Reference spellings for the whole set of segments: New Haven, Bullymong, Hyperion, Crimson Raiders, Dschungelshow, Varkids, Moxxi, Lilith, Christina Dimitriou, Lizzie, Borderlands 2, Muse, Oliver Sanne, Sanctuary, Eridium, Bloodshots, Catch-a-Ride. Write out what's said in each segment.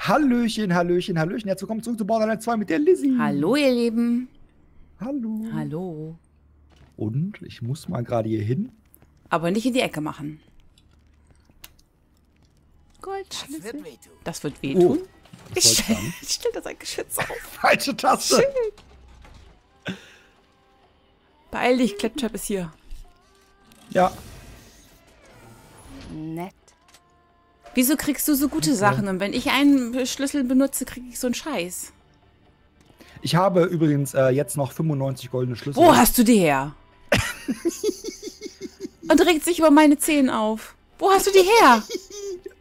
Hallöchen, Hallöchen, Hallöchen. Herzlich willkommen zurück zu Borderlands 2 mit der Lizzie. Hallo, ihr Lieben. Hallo. Hallo. Und ich muss mal gerade hier hin. Aber nicht in die Ecke machen. Gold. Das wird wehtun. Das wird wehtun. Oh, ich stell das ein Geschütz auf. Falsche Taste. Schön. Beeil dich, Claptrap ist hier. Ja. Nett. Wieso kriegst du so gute Sachen? Und wenn ich einen Schlüssel benutze, kriege ich so einen Scheiß. Ich habe übrigens jetzt noch 95 goldene Schlüssel. Wo hast du die her? Und regt sich über meine Zehen auf. Wo hast du die her?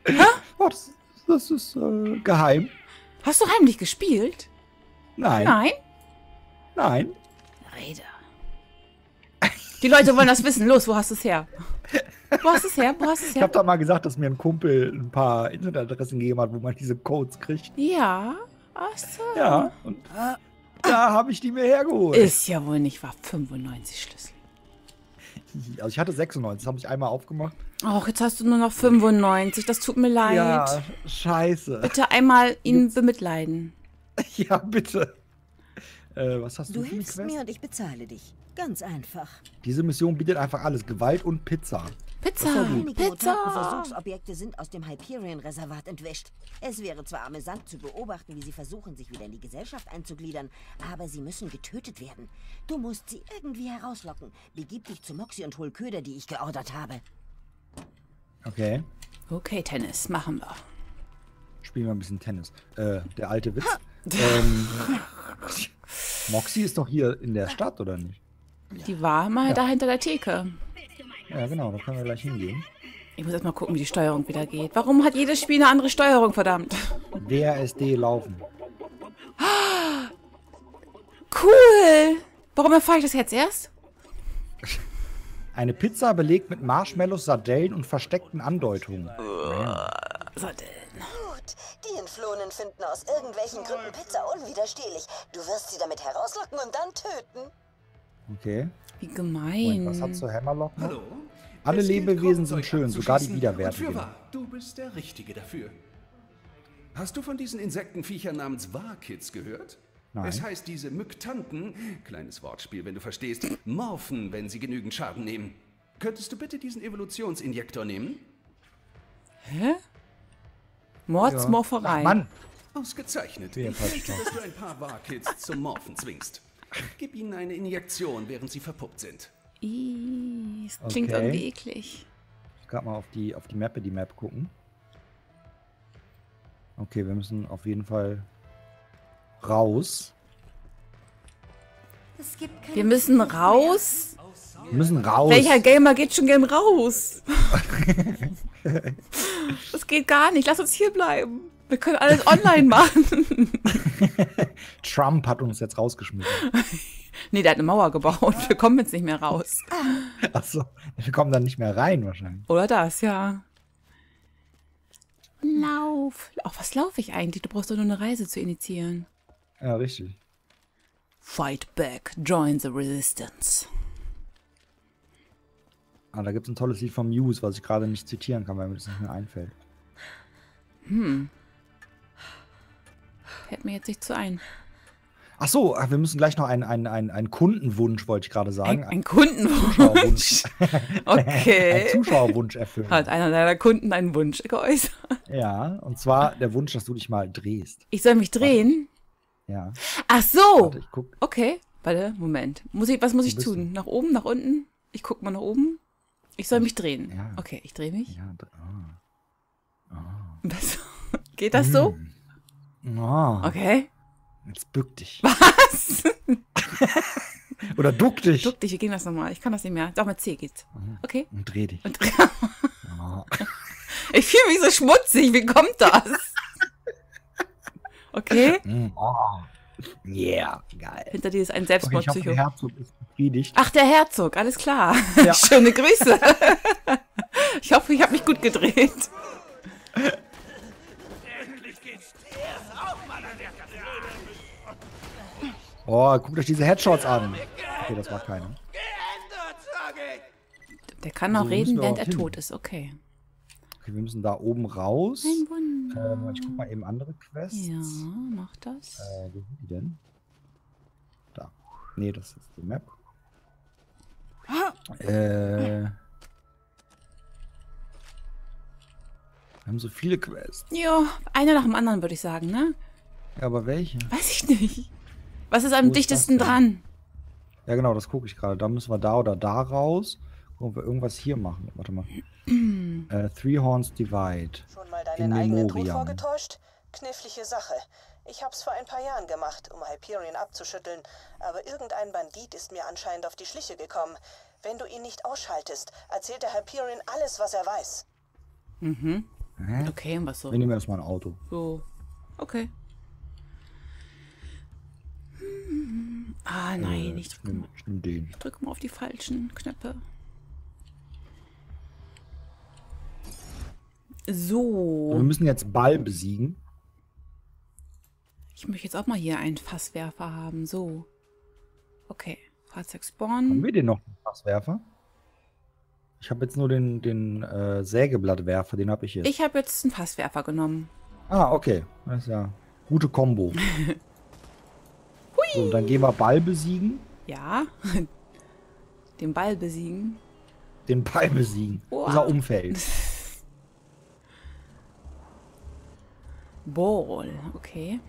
Hä? Oh, das ist geheim. Hast du heimlich gespielt? Nein. Nein? Nein. Rede. Die Leute wollen das wissen. Los, wo hast du es her? Wo hast du es her? Wo hast du es her? Ich hab doch mal gesagt, dass mir ein Kumpel ein paar Internetadressen gegeben hat, wo man diese Codes kriegt. Ja, ach so. Ja, und da habe ich die mir hergeholt. Ist ja wohl nicht wahr, 95 Schlüssel. Also ich hatte 96, das habe ich einmal aufgemacht. Och, jetzt hast du nur noch 95, das tut mir leid. Ja, scheiße. Bitte einmal ihn bemitleiden. Ja, bitte. Was hast du? Du hilfst mir und ich bezahle dich. Ganz einfach. Diese Mission bietet einfach alles. Gewalt und Pizza. Pizza! Pizza! Versuchsobjekte sind aus dem Hyperion-Reservat entwischt. Es wäre zwar amüsant zu beobachten, wie sie versuchen, sich wieder in die Gesellschaft einzugliedern, aber sie müssen getötet werden. Du musst sie irgendwie herauslocken. Begib dich zu Moxxi und hol Köder, die ich geordert habe. Okay. Okay, Tennis. Machen wir. Spielen wir ein bisschen Tennis. Der alte Witz. Moxxi ist doch hier in der Stadt, oder nicht? Die war mal da hinter der Theke. Ja, genau, da können wir gleich hingehen. Ich muss erstmal gucken, wie die Steuerung wieder geht. Warum hat jedes Spiel eine andere Steuerung, verdammt? WASD laufen. Cool! Warum erfahre ich das jetzt erst? Eine Pizza belegt mit Marshmallows, Sardellen und versteckten Andeutungen. Sardellen. Gut, die Entflohenen finden aus irgendwelchen Gründen Pizza unwiderstehlich. Du wirst sie damit herauslocken und dann töten. Okay. Wie gemein. Moment, was hat so Hammerlock? Hallo. Alle Lebewesen sind schön, sogar die widerwärtigen. Du bist der Richtige dafür. Hast du von diesen Insektenviechern namens Varkids gehört? Nein. Es heißt, diese Myktanten, kleines Wortspiel, wenn du verstehst, morphen, wenn sie genügend Schaden nehmen. Könntest du bitte diesen Evolutionsinjektor nehmen? Hä? Mordsmorferei. Mann. Ausgezeichnet. Ich möchte, dass du ein paar Varkids zum Morphen zwingst. Gib ihnen eine Injektion, während sie verpuppt sind. Das klingt irgendwie eklig. Ich kann mal auf die Mappe gucken. Okay, wir müssen auf jeden Fall raus. Wir müssen raus? Wir müssen raus. Welcher Gamer geht schon gern raus? Das geht gar nicht. Lass uns hier bleiben. Wir können alles online machen. Trump hat uns jetzt rausgeschmissen. Nee, der hat eine Mauer gebaut. Wir kommen jetzt nicht mehr raus. Achso, wir kommen dann nicht mehr rein wahrscheinlich. Oder das, ja. Lauf. Auch was laufe ich eigentlich? Du brauchst doch nur eine Reise zu initiieren. Ja, richtig. Fight back. Join the resistance. Ah, da gibt es ein tolles Lied von Muse, was ich gerade nicht zitieren kann, weil mir das nicht mehr einfällt. Hm. Fällt mir jetzt nicht so ein. Ach so, wir müssen gleich noch einen Kundenwunsch, wollte ich gerade sagen. Ein Kundenwunsch? Okay. Ein Zuschauerwunsch erfüllen. Hat einer deiner Kunden einen Wunsch geäußert? Ja, und zwar der Wunsch, dass du dich mal drehst. Ich soll mich drehen? Ja. Ach so. Warte, ich guck. Okay, warte, Moment. Was muss ich tun? Nach oben, nach unten? Ich guck mal nach oben. Ich soll mich drehen. Ja. Okay, ich drehe mich. Ja, Besser. Geht das so? Oh. Okay. Jetzt bück dich. Was? Oder duck dich. Duck dich, wir gehen das nochmal. Ich kann das nicht mehr. Doch, mit C geht's. Okay. Und dreh dich. Und dreh. Oh. Ich fühle mich so schmutzig. Wie kommt das? Okay. Oh. Yeah, geil. Hinter dir ist ein Selbstmordpsycho. Okay, der Herzog ist befriedigt. Ach, der Herzog, alles klar. Ja. Schöne Grüße. Ich hoffe, ich habe mich gut gedreht. Oh, guckt euch diese Headshots an. Okay, das war keiner. Der kann noch reden, während er tot ist. Okay. Okay, wir müssen da oben raus. Ein Wunder. Ich guck mal eben andere Quests. Ja, mach das. Wo sind die denn? Da. Nee, das ist die Map. Wir haben so viele Quests. Jo, eine nach dem anderen, würde ich sagen, ne? Ja, aber welche? Weiß ich nicht. Was ist am dichtesten dran? Ja, genau, das gucke ich gerade. Da müssen wir da oder da raus. Gucken, ob wir irgendwas hier machen. Warte mal. Three Horns Divide. Schon mal deinen eigenen Tod vorgetäuscht? Knifflige Sache. Ich hab's vor ein paar Jahren gemacht, um Hyperion abzuschütteln, aber irgendein Bandit ist mir anscheinend auf die Schliche gekommen. Wenn du ihn nicht ausschaltest, erzählt der Hyperion alles, was er weiß. Mhm. Okay, und was so? Wir nehmen erstmal ein Auto. So. Okay. Ah, nein, ich drücke mal. Ich drück mal auf die falschen Knöpfe. So. Wir müssen jetzt Ball besiegen. Ich möchte jetzt auch mal hier einen Fasswerfer haben. So. Okay. Fahrzeug spawnen. Haben wir den noch, den Fasswerfer? Ich habe jetzt nur den Sägeblattwerfer, den habe ich jetzt. Ich habe jetzt einen Fasswerfer genommen. Ah, okay. Das ist ja gute Kombo. So, dann gehen wir Ball besiegen. Ja. Den Ball besiegen. Den Ball besiegen. Oh. Unser Umfeld. Ball. Okay.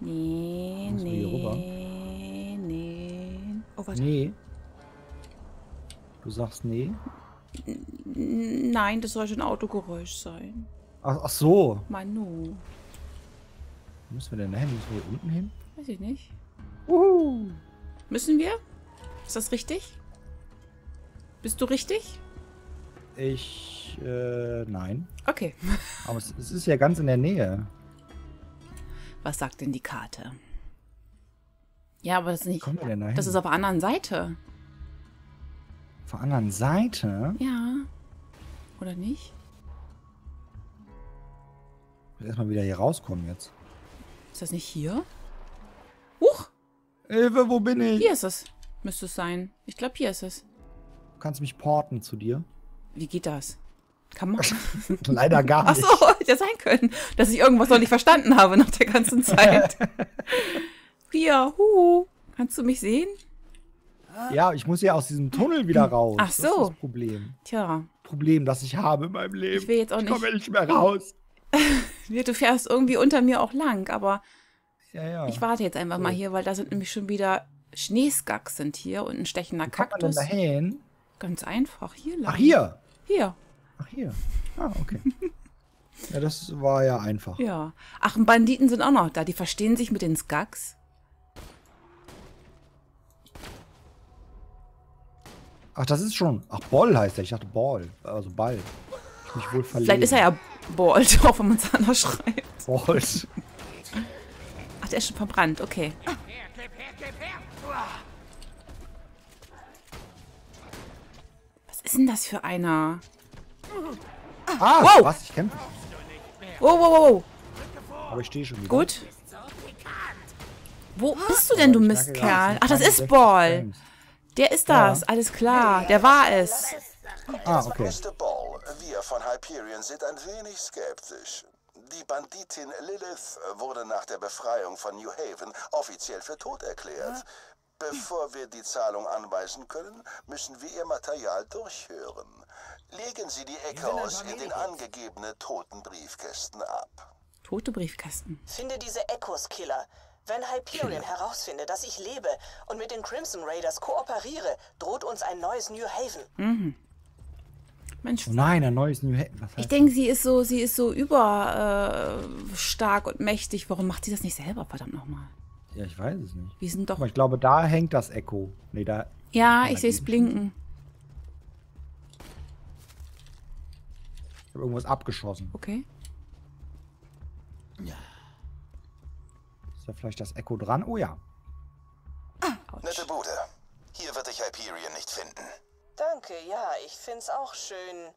Nee, nee, nee. Oh, warte. Nee. Du sagst nee? Nein, das sollte ein Autogeräusch sein. Ach so. Manu. Wo müssen wir denn hin? Müssen wir hier unten hin? Weiß ich nicht. Uhu. Müssen wir? Ist das richtig? Bist du richtig? Ich, nein. Okay. Aber es ist ja ganz in der Nähe. Was sagt denn die Karte? Ja, aber das ist nicht... Das ist auf der anderen Seite. Auf der anderen Seite? Ja. Oder nicht? Ich will erstmal wieder hier rauskommen jetzt. Ist das nicht hier? Huch! Hilfe, wo bin ich? Hier ist es. Müsste es sein. Ich glaube, hier ist es. Du kannst mich porten zu dir. Wie geht das? Kann man? Leider gar nicht. Achso, hätte ja sein können, dass ich irgendwas noch nicht verstanden habe nach der ganzen Zeit. Hier, huhu. Kannst du mich sehen? Ja, ich muss ja aus diesem Tunnel wieder raus. Ach so. Das ist das Problem. Tja. Problem, das ich habe in meinem Leben. Ich will jetzt auch nicht. Ich komme nicht mehr raus. Du fährst irgendwie unter mir auch lang, aber ja, ja. Ich warte jetzt einfach mal hier, weil da sind nämlich schon wieder Schneeskacks sind hier und ein stechender Kaktus. Kann man denn dahin? Ganz einfach, hier lang. Ach, hier? Hier. Ach, hier. Ah, okay. Ja, das war ja einfach. Ja. Ach, und Banditen sind auch noch da. Die verstehen sich mit den Skacks. Ach, das ist schon... Ach, Ball heißt er. Ich dachte Ball. Also Ball. Ich mich wohl verlegen. Vielleicht ist er ja... Bald, auch wenn man es anders schreibt. Bald. Ach, der ist schon verbrannt, okay. Was ist denn das für einer? Ah, wow. Was? Ich kämpfe. Wow, wow, wow. Aber ich stehe schon wieder. Gut. Wo bist du denn, du Mistkerl? Ach, das ist Ball. Der ist das, ja. Alles klar. Der war es. Ah, okay. Mr. Ball, wir von Hyperion sind ein wenig skeptisch. Die Banditin Lilith wurde nach der Befreiung von New Haven offiziell für tot erklärt. Ja. Bevor wir die Zahlung anweisen können, müssen wir ihr Material durchhören. Legen Sie die Echos in den angegebenen toten Briefkästen ab. Tote Briefkästen? Finde diese Echos, Killer. Wenn Hyperion herausfinde, dass ich lebe und mit den Crimson Raiders kooperiere, droht uns ein neues New Haven. Mhm. Mensch, oh nein, ein neues New Haven. Ich denke, sie ist so überstark und mächtig. Warum macht sie das nicht selber, verdammt nochmal? Ja, ich weiß es nicht. Wir sind doch... Aber ich glaube, da hängt das Echo. Nee, da... Ja, ich sehe es blinken. Ich habe irgendwas abgeschossen. Okay. Ja. Ist da vielleicht das Echo dran? Oh ja. Ah. Nette Bude. Hier wird dich Hyperion nicht finden. Danke, ja, ich find's auch schön...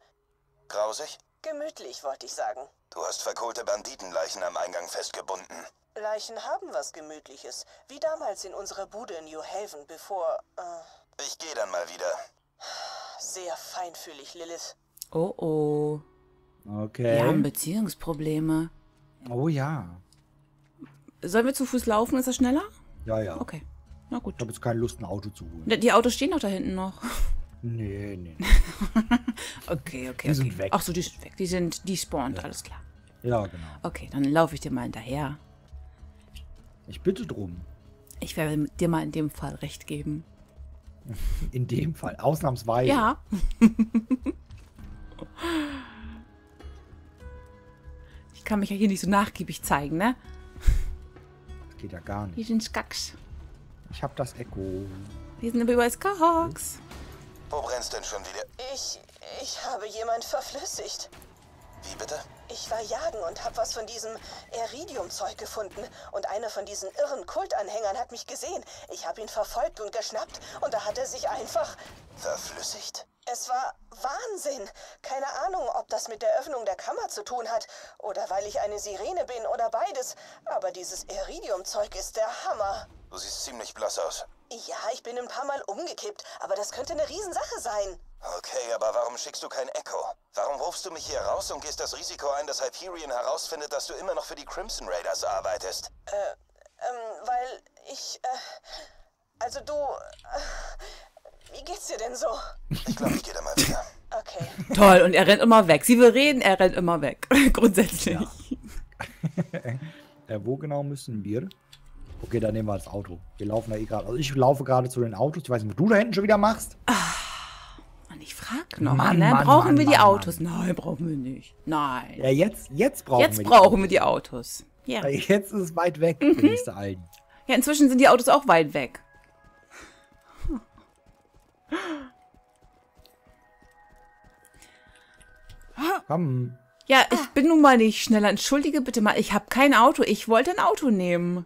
Grausig? Gemütlich, wollte ich sagen. Du hast verkohlte Banditenleichen am Eingang festgebunden. Leichen haben was Gemütliches, wie damals in unserer Bude in New Haven, bevor... Ich gehe dann mal wieder. sehr feinfühlig, Lilith. Oh, oh. Okay. Wir haben Beziehungsprobleme. Oh ja. Sollen wir zu Fuß laufen? Ist das schneller? Ja, ja. Okay. Na gut. Ich habe jetzt keine Lust, ein Auto zu holen. Die Autos stehen doch da hinten noch. Nee, nee. Okay. Die sind weg. Ach so, die sind weg. Die sind despawned, ja. Alles klar. Ja, genau. Okay, dann laufe ich dir mal hinterher. Ich bitte drum. Ich werde dir mal in dem Fall recht geben. In dem Fall? Ausnahmsweise? Ja. Ich kann mich ja hier nicht so nachgiebig zeigen, ne? Das geht ja gar nicht. Die sind Skacks. Ich hab das Echo. Wir sind aber überall Skahawks. Wo brennst denn schon wieder? Ich habe jemand verflüssigt. Wie bitte? Ich war jagen und habe was von diesem Eridium-Zeug gefunden. Und einer von diesen irren Kultanhängern hat mich gesehen. Ich habe ihn verfolgt und geschnappt und da hat er sich einfach... verflüssigt? Es war Wahnsinn. Keine Ahnung, ob das mit der Öffnung der Kammer zu tun hat oder weil ich eine Sirene bin oder beides. Aber dieses Eridium-Zeug ist der Hammer. Du siehst ziemlich blass aus. Ja, ich bin ein paar Mal umgekippt, aber das könnte eine Riesensache sein. Okay, aber warum schickst du kein Echo? Warum rufst du mich hier raus und gehst das Risiko ein, dass Hyperion herausfindet, dass du immer noch für die Crimson Raiders arbeitest? Weil ich, also du, wie geht's dir denn so? Ich glaube, ich gehe da mal wieder. Okay. Toll, und er rennt immer weg. Sie will reden, er rennt immer weg. Grundsätzlich. Ja. Wo genau müssen wir? Okay, dann nehmen wir das Auto. Wir laufen da eh gerade. Also ich laufe gerade zu den Autos. Ich weiß nicht, was du da hinten schon wieder machst. Und ich frage noch. Brauchen wir die Autos? Nein, brauchen wir nicht. Nein. Ja, jetzt brauchen wir die Autos. Ja. Ja, jetzt ist es weit weg, der nächste Alten. Ja, inzwischen sind die Autos auch weit weg. Komm. Ja, ich bin nun mal nicht schneller. Entschuldige bitte mal, ich habe kein Auto. Ich wollte ein Auto nehmen.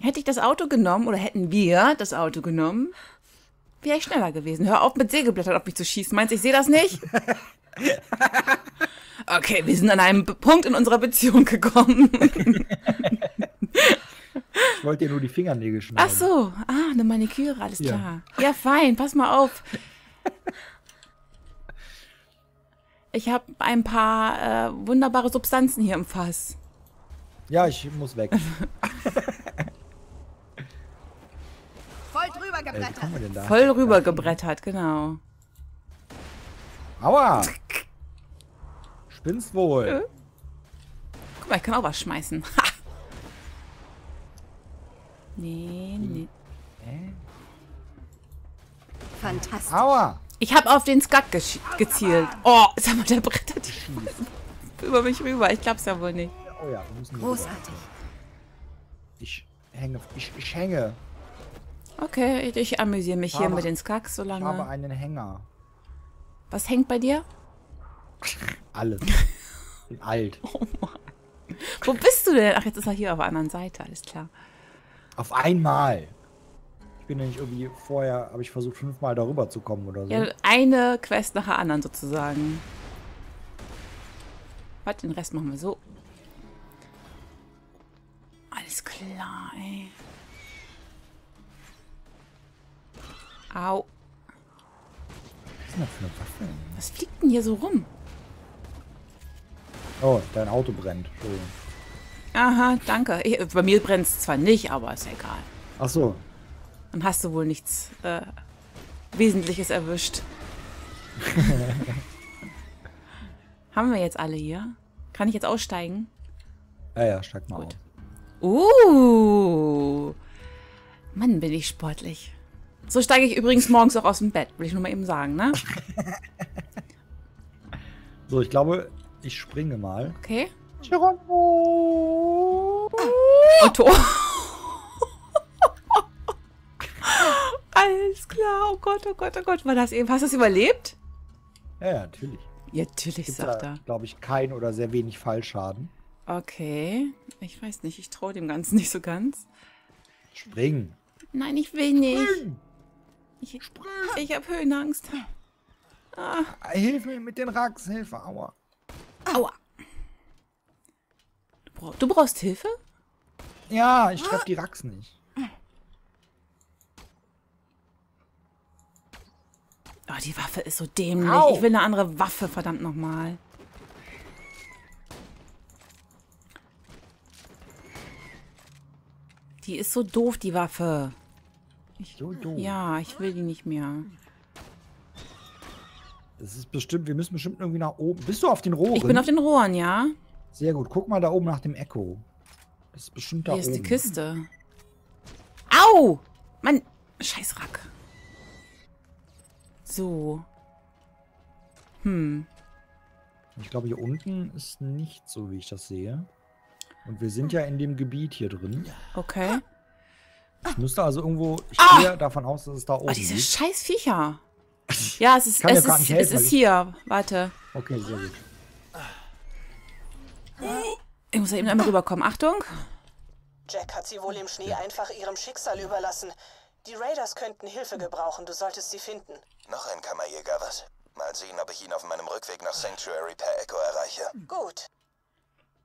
Hätte ich das Auto genommen, oder hätten wir das Auto genommen, wäre ich schneller gewesen. Hör auf, mit Sägeblättern auf mich zu schießen. Meinst du, ich sehe das nicht? Okay, wir sind an einem Punkt in unserer Beziehung gekommen. Ich wollte dir nur die Fingernägel schneiden. Ach so, eine Maniküre, alles klar. Ja, fein, pass mal auf. Ich habe ein paar wunderbare Substanzen hier im Fass. Ja, ich muss weg. Voll drüber gebrettert. Voll rüber gebrettert, genau. Aua! Spinnst wohl. Guck mal, ich kann auch was schmeißen. Nee. Fantastisch. Aua! Ich habe auf den Skack gezielt. Oh, sag mal, der brettert über mich rüber. Ich glaub's ja wohl nicht. Oh ja, wir müssen großartig. Ich hänge. Okay, ich amüsiere mich hier mit den Skacks so lange. Ich habe einen Hänger. Was hängt bei dir? Alles. Ich bin alt. Oh Mann. Wo bist du denn? Ach, jetzt ist er hier auf der anderen Seite, alles klar. Auf einmal. Ich bin nämlich irgendwie vorher, habe ich versucht 5-mal darüber zu kommen oder so. Ja, eine Quest nach der anderen sozusagen. Warte, den Rest machen wir so. Alles klar, ey. Au. Was ist denn das für eine Waffe? Was fliegt denn hier so rum? Oh, dein Auto brennt. Entschuldigung. Aha, danke. Bei mir brennt es zwar nicht, aber ist egal. Ach so. Dann hast du wohl nichts Wesentliches erwischt. Haben wir jetzt alle hier? Kann ich jetzt aussteigen? Ja, steig mal auf. Mann, bin ich sportlich. So steige ich übrigens morgens auch aus dem Bett, will ich nur mal eben sagen, ne? So, ich glaube, ich springe mal. Okay. Otto. Alles klar, oh Gott. War das eben? Hast du das überlebt? Ja, natürlich. Ja, natürlich, sagt er. Glaube ich, kein oder sehr wenig Fallschaden. Okay, ich weiß nicht, ich traue dem Ganzen nicht so ganz. Springen. Nein, ich will nicht. Springen. Ich habe Höhenangst. Ah. Hilf mir mit den Racks, Hilfe, aua. Aua. Du brauchst Hilfe? Ja, ich treffe die Racks nicht. Oh, die Waffe ist so dämlich. Au. Ich will eine andere Waffe, verdammt nochmal. Die ist so doof, die Waffe. So doof. Ja, ich will die nicht mehr. Das ist bestimmt, wir müssen bestimmt irgendwie nach oben. Bist du auf den Rohren? Ich bin auf den Rohren, ja. Sehr gut, guck mal da oben nach dem Echo. Das ist bestimmt da oben. Hier ist die Kiste. Au! Mann, Scheißrack. So. Hm. Ich glaube, hier unten ist nichts, so wie ich das sehe. Und wir sind ja in dem Gebiet hier drin. Okay. Ich müsste also irgendwo... Ich gehe davon aus, dass es da oben ist. Oh, diese scheiß Viecher. Ja, es ist, es ist hier. Warte. Okay, sehr gut. Ich muss da eben einmal rüberkommen. Achtung. Jack hat sie wohl im Schnee einfach ihrem Schicksal überlassen. Die Raiders könnten Hilfe gebrauchen. Du solltest sie finden. Noch ein Kammerjäger, was? Mal sehen, ob ich ihn auf meinem Rückweg nach Sanctuary per Echo erreiche. Gut.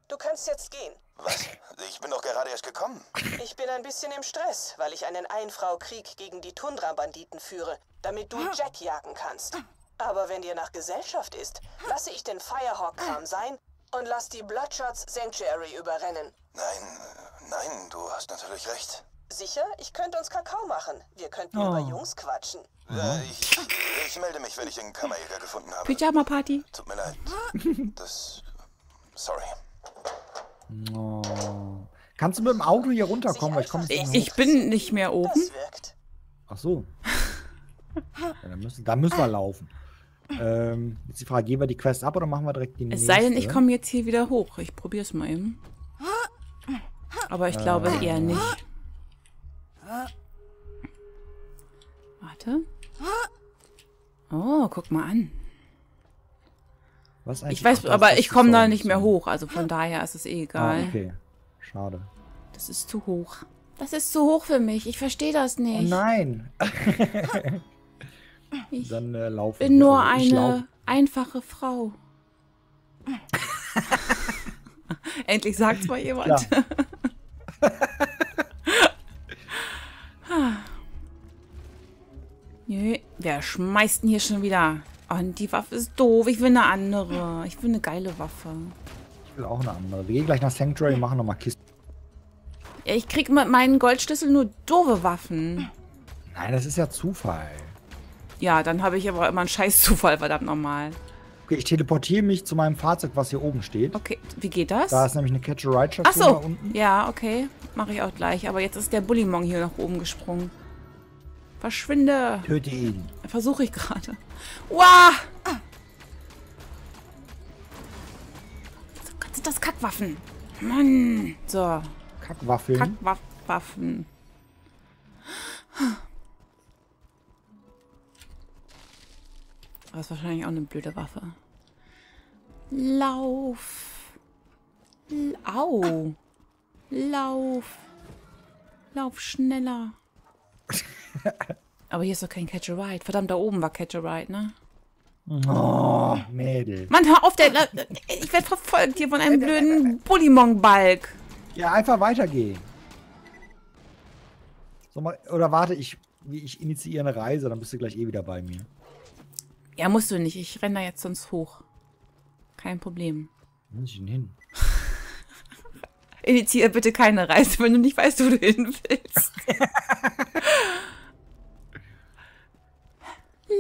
Du kannst jetzt gehen. Was? Ich bin doch gerade erst gekommen. Ich bin ein bisschen im Stress, weil ich einen Einfrau-Krieg gegen die Tundra-Banditen führe, damit du Jack jagen kannst. Aber wenn dir nach Gesellschaft ist, lasse ich den Firehawk-Kram sein und lass die Bloodshots Sanctuary überrennen. Nein, nein, du hast natürlich recht. Sicher? Ich könnte uns Kakao machen. Wir könnten über Jungs quatschen. Ich melde mich, wenn ich den Kammerjäger gefunden habe. Pyjama-Party. Tut mir leid. Das... Sorry. No. Kannst du mit dem Auto hier runterkommen? Weil ich bin nicht mehr oben. Ach so. Ja, dann müssen wir laufen. Jetzt die Frage, geben wir die Quest ab oder machen wir direkt die nächste? Es sei denn, ich komme jetzt hier wieder hoch. Ich probiere es mal eben. Aber ich glaube eher nicht. Warte. Oh, guck mal an. Was ich weiß, aber ich komme da nicht mehr hoch. Also von daher ist es eh egal. Ah, okay. Schade. Das ist zu hoch. Das ist zu hoch für mich. Ich verstehe das nicht. Oh nein. Ich dann, bin nur eine einfache Frau. Endlich sagt's mal jemand. Nö, wer schmeißt denn hier schon wieder? Oh, die Waffe ist doof. Ich will eine andere. Ich will eine geile Waffe. Ich will auch eine andere. Wir gehen gleich nach Sanctuary und machen nochmal Kisten. Ja, ich krieg mit meinen Goldschlüssel nur doofe Waffen. Nein, das ist ja Zufall. Ja, dann habe ich aber immer einen scheiß Zufall, verdammt nochmal. Okay, ich teleportiere mich zu meinem Fahrzeug, was hier oben steht. Okay, wie geht das? Da ist nämlich eine Catch-a-Ride-Station da unten. Ja, okay. Mache ich auch gleich. Aber jetzt ist der Bullymong hier nach oben gesprungen. Verschwinde! Töte ihn! Versuche ich gerade. Wow! Was sind das? Kackwaffen! Mann! So. Kackwaffeln? Kackwaffen. Das ist wahrscheinlich auch eine blöde Waffe. Lauf! Au! Lauf! Lauf schneller! Aber hier ist doch kein Catch-a-Ride. Verdammt, da oben war Catch-a-Ride, ne? Oh, Mädel. Mann, hör auf, ich werde verfolgt hier von einem blöden Bullymong-Balk. Ja, einfach weitergehen. So, oder warte, ich initiiere eine Reise, dann bist du gleich eh wieder bei mir. Ja, musst du nicht. Ich renne da jetzt sonst hoch. Kein Problem. Wo muss ich denn hin? Initiiere bitte keine Reise, wenn du nicht weißt, wo du hin willst.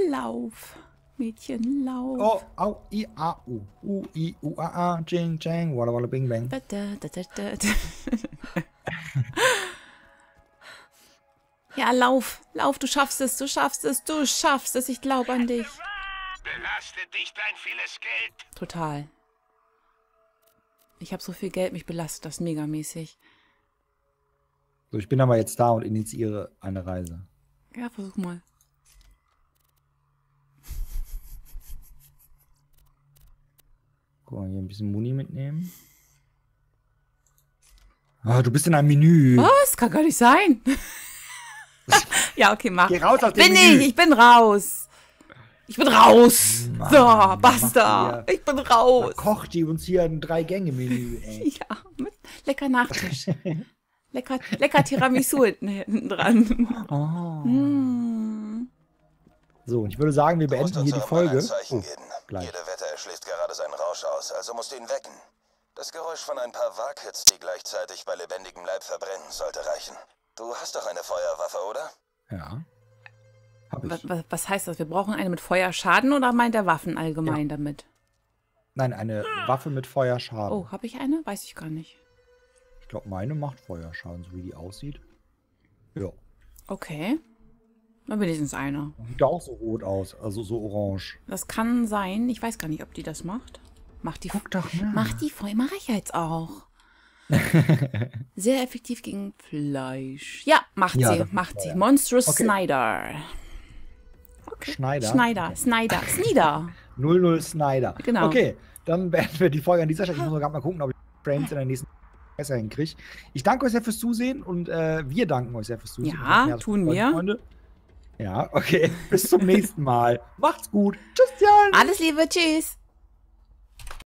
Lauf, Mädchen, lauf. Oh, au, i, a, u, u, i, u, a, a, jing, jang, walla, walla, bing, bang. Da, da, da, da, da. Ja, lauf, lauf, du schaffst es, du schaffst es, du schaffst es, ich glaube an dich. Belaste dich dein vieles Geld. Total. Ich habe so viel Geld, mich belastet das megamäßig. So, ich bin aber jetzt da und initiiere eine Reise. Ja, versuch mal. Guck mal, hier ein bisschen Muni mitnehmen. Ah, du bist in einem Menü. Was? Kann gar nicht sein. Ja, okay, mach. Geh raus aus dem Menü. Ich bin raus. Ich bin raus. Mann, so, basta. Ich bin raus. Kocht die uns hier ein 3-Gänge-Menü, ey. Ja, mit lecker Nachtisch. lecker Tiramisu hinten dran. Oh. Mm. So, und ich würde sagen, wir beenden hier die Folge. Gleich. Jeder Wetter erschlägt gerade seinen Rausch aus, also musst du ihn wecken. Das Geräusch von ein paar Varkids, die gleichzeitig bei lebendigem Leib verbrennen, sollte reichen. Du hast doch eine Feuerwaffe, oder? Ja. Was heißt das? Wir brauchen eine mit Feuerschaden oder meint er Waffen allgemein damit? Nein, eine Waffe mit Feuerschaden. Oh, habe ich eine? Weiß ich gar nicht. Ich glaube, meine macht Feuerschaden, so wie die aussieht. Ja. Okay. Dann wenigstens eine. Sieht auch so rot aus, also so orange. Das kann sein. Ich weiß gar nicht, ob die das macht. Guck doch mal. Macht die voll, mache ich jetzt auch. Sehr effektiv gegen Fleisch. Ja, macht sie. Monstrous Snyder. Okay. Snyder. 00 Snyder. Genau. Okay, dann beenden wir die Folge an dieser Stelle. Ich muss noch gerade mal gucken, ob ich Frames in der nächsten besser hinkriege. Ich danke euch sehr fürs Zusehen und wir danken euch sehr fürs Zusehen. Ja, tun wir. Freunde. Ja, okay. Bis zum nächsten Mal. Macht's gut. Tschüss, Jan. Alles Liebe. Tschüss.